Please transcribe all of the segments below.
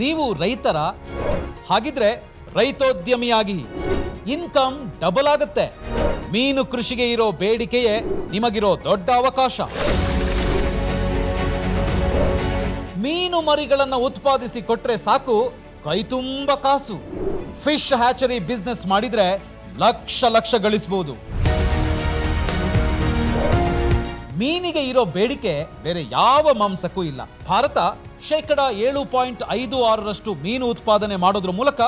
ನೀವು ರೈತರ ಹಾಗಿದ್ರೆ ರೈತೋದ್ಯಮಿಯಾಗಿ ಇನ್ಕಮ್ ಡಬಲ್ ಆಗುತ್ತೆ. ಮೀನು ಕೃಷಿಗೆ ಇರೋ ಬೇಡಿಕೆಯೇ ನಿಮಗಿರೋ ದೊಡ್ಡ ಅವಕಾಶ. ಮೀನು ಮರಿಗಳನ್ನು ಉತ್ಪಾದಿಸಿ ಕೊಟ್ಟರೆ ಸಾಕು, ಕೈ ತುಂಬ ಕಾಸು. ಫಿಶ್ ಹ್ಯಾಚರಿ ಬಿಸ್ನೆಸ್ ಮಾಡಿದ್ರೆ ಲಕ್ಷ ಲಕ್ಷ ಗಳಿಸಬಹುದು. ಮೀನಿಗೆ ಇರೋ ಬೇಡಿಕೆ ಬೇರೆ ಯಾವ ಮಾಂಸಕ್ಕೂ ಇಲ್ಲ. ಭಾರತ ಶೇಕಡಾ 7.56% ಮೀನು ಉತ್ಪಾದನೆ ಮಾಡೋದ್ರ ಮೂಲಕ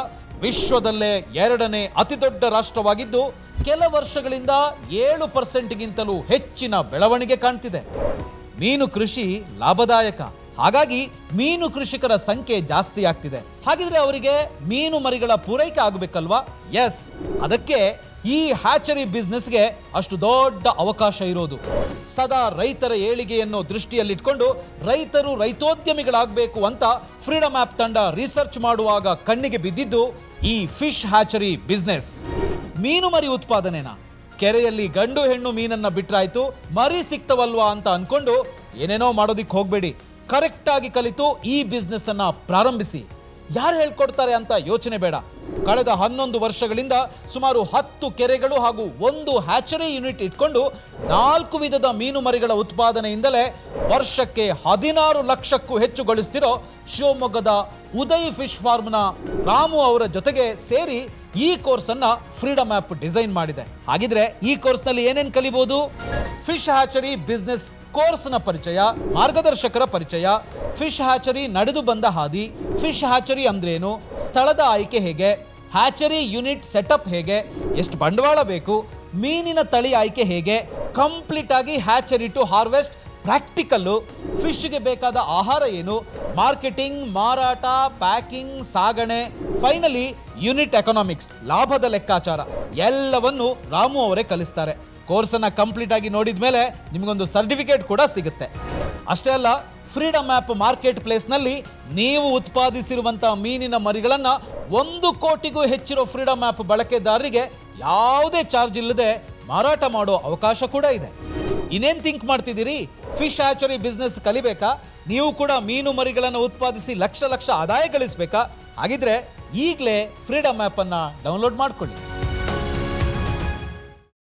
ವಿಶ್ವದಲ್ಲೇ ಎರಡನೇ ಅತಿ ದೊಡ್ಡ ರಾಷ್ಟ್ರವಾಗಿದ್ದು, ಕೆಲ ವರ್ಷಗಳಿಂದ 7%ಗಿಂತಲೂ ಹೆಚ್ಚಿನ ಬೆಳವಣಿಗೆ ಕಾಣ್ತಿದೆ. ಮೀನು ಕೃಷಿ ಲಾಭದಾಯಕ, ಹಾಗಾಗಿ ಮೀನು ಕೃಷಿಕರ ಸಂಖ್ಯೆ ಜಾಸ್ತಿ ಆಗ್ತಿದೆ. ಹಾಗಿದ್ರೆ ಅವರಿಗೆ ಮೀನು ಮರಿಗಳ ಪೂರೈಕೆ ಆಗಬೇಕಲ್ವಾ? ಎಸ್, ಅದಕ್ಕೆ ಈ ಹ್ಯಾಚರಿ ಬಿಸ್ನೆಸ್ಗೆ ಅಷ್ಟು ದೊಡ್ಡ ಅವಕಾಶ ಇರೋದು. ಸದಾ ರೈತರ ಏಳಿಗೆಯನ್ನು ದೃಷ್ಟಿಯಲ್ಲಿಟ್ಕೊಂಡು ರೈತರು ರೈತೋದ್ಯಮಿಗಳಾಗಬೇಕು ಅಂತ ಫ್ರೀಡಮ್ ಆ್ಯಪ್ ತಂಡ ರಿಸರ್ಚ್ ಮಾಡುವಾಗ ಕಣ್ಣಿಗೆ ಬಿದ್ದಿದ್ದು ಈ ಫಿಶ್ ಹ್ಯಾಚರಿ ಬಿಸ್ನೆಸ್. ಮೀನು ಮರಿ ಉತ್ಪಾದನೆನ ಕೆರೆಯಲ್ಲಿ ಗಂಡು ಹೆಣ್ಣು ಮೀನನ್ನು ಬಿಟ್ರಾಯ್ತು, ಮರಿ ಸಿಕ್ತವಲ್ವಾ ಅಂತ ಅಂದ್ಕೊಂಡು ಏನೇನೋ ಮಾಡೋದಿಕ್ಕೆ ಹೋಗಬೇಡಿ. ಕರೆಕ್ಟಾಗಿ ಕಲಿತು ಈ ಬಿಸ್ನೆಸ್ಸನ್ನು ಪ್ರಾರಂಭಿಸಿ. ಯಾರು ಹೇಳ್ಕೊಡ್ತಾರೆ ಅಂತ ಯೋಚನೆ ಬೇಡ. ಕಳೆದ 11 ವರ್ಷಗಳಿಂದ ಸುಮಾರು 10 ಕೆರೆಗಳು ಹಾಗೂ 1 ಹ್ಯಾಚರಿ ಯೂನಿಟ್ ಇಟ್ಕೊಂಡು 4 ವಿಧದ ಮೀನು ಮರಿಗಳ ಉತ್ಪಾದನೆಯಿಂದಲೇ ವರ್ಷಕ್ಕೆ 16 ಲಕ್ಷಕ್ಕೂ ಹೆಚ್ಚು ಗಳಿಸ್ತಿರೋ ಶಿವಮೊಗ್ಗದ ಉದಯ್ ಫಿಶ್ ಫಾರ್ಮ್ನ ರಾಮು ಅವರ ಜೊತೆಗೆ ಸೇರಿ ಈ ಕೋರ್ಸನ್ನು ಫ್ರೀಡಮ್ ಆ್ಯಪ್ ಡಿಸೈನ್ ಮಾಡಿದೆ. ಹಾಗಿದ್ರೆ ಈ ಕೋರ್ಸ್ನಲ್ಲಿ ಏನೇನು ಕಲಿಬೋದು? ಫಿಶ್ ಹ್ಯಾಚರಿ ಬಿಸ್ನೆಸ್ ಕೋರ್ಸ್ನ ಪರಿಚಯ, ಮಾರ್ಗದರ್ಶಕರ ಪರಿಚಯ, ಫಿಶ್ ಹ್ಯಾಚರಿ ನಡೆದು ಬಂದ ಹಾದಿ, ಫಿಶ್ ಹ್ಯಾಚರಿ ಅಂದ್ರೇನು, ಸ್ಥಳದ ಆಯ್ಕೆ ಹೇಗೆ, ಹ್ಯಾಚರಿ ಯೂನಿಟ್ ಸೆಟಪ್ ಹೇಗೆ, ಎಷ್ಟು ಬಂಡವಾಳ ಬೇಕು, ಮೀನಿನ ತಳಿ ಆಯ್ಕೆ ಹೇಗೆ, ಕಂಪ್ಲೀಟ್ ಆಗಿ ಹ್ಯಾಚರಿ ಟು ಹಾರ್ವೆಸ್ಟ್ ಪ್ರಾಕ್ಟಿಕಲ್ಲು, ಫಿಶ್ಗೆ ಬೇಕಾದ ಆಹಾರ ಏನು, ಮಾರ್ಕೆಟಿಂಗ್, ಮಾರಾಟ, ಪ್ಯಾಕಿಂಗ್, ಸಾಗಣೆ, ಫೈನಲಿ ಯೂನಿಟ್ ಎಕನಾಮಿಕ್ಸ್, ಲಾಭದ ಲೆಕ್ಕಾಚಾರ ಎಲ್ಲವನ್ನು ರಾಮು ಅವರೇ ಕಲಿಸ್ತಾರೆ. ಕೋರ್ಸನ್ನು ಕಂಪ್ಲೀಟ್ ಆಗಿ ನೋಡಿದ ಮೇಲೆ ನಿಮಗೊಂದು ಸರ್ಟಿಫಿಕೇಟ್ ಕೂಡ ಸಿಗುತ್ತೆ. ಅಷ್ಟೇ ಅಲ್ಲ, ಫ್ರೀಡಮ್ ಆ್ಯಪ್ ಮಾರ್ಕೆಟ್ ಪ್ಲೇಸ್ನಲ್ಲಿ ನೀವು ಉತ್ಪಾದಿಸಿರುವಂಥ ಮೀನಿನ ಮರಿಗಳನ್ನು 1 ಕೋಟಿಗೂ ಹೆಚ್ಚಿರೋ ಫ್ರೀಡಮ್ ಆ್ಯಪ್ ಬಳಕೆದಾರರಿಗೆ ಯಾವುದೇ ಚಾರ್ಜ್ ಇಲ್ಲದೆ ಮಾರಾಟ ಮಾಡೋ ಅವಕಾಶ ಕೂಡ ಇದೆ. ಇನ್ನೇನು ಥಿಂಕ್ ಮಾಡ್ತಿದ್ದೀರಿ? ಫಿಶ್ ಹ್ಯಾಚರಿ ಬಿಸ್ನೆಸ್ ಕಲಿಬೇಕಾ? ನೀವು ಕೂಡ ಮೀನು ಮರಿಗಳನ್ನು ಉತ್ಪಾದಿಸಿ ಲಕ್ಷ ಲಕ್ಷ ಆದಾಯ ಗಳಿಸಬೇಕಾ? ಹಾಗಿದ್ರೆ ಈಗಲೇ ಫ್ರೀಡಮ್ ಆ್ಯಪನ್ನು ಡೌನ್ಲೋಡ್ ಮಾಡಿಕೊಳ್ಳಿ.